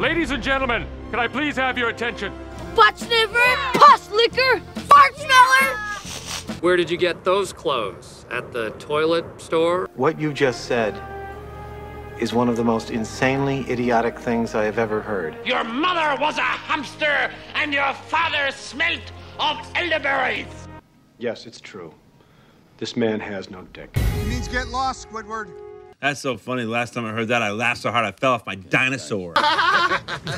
Ladies and gentlemen, can I please have your attention? Butt sniffer, pus licker, fart smeller! Where did you get those clothes? At the toilet store? What you just said is one of the most insanely idiotic things I have ever heard. Your mother was a hamster and your father smelt of elderberries. Yes, it's true. This man has no dick. He means get lost, Squidward. That's so funny. Last time I heard that, I laughed so hard I fell off my dinosaur.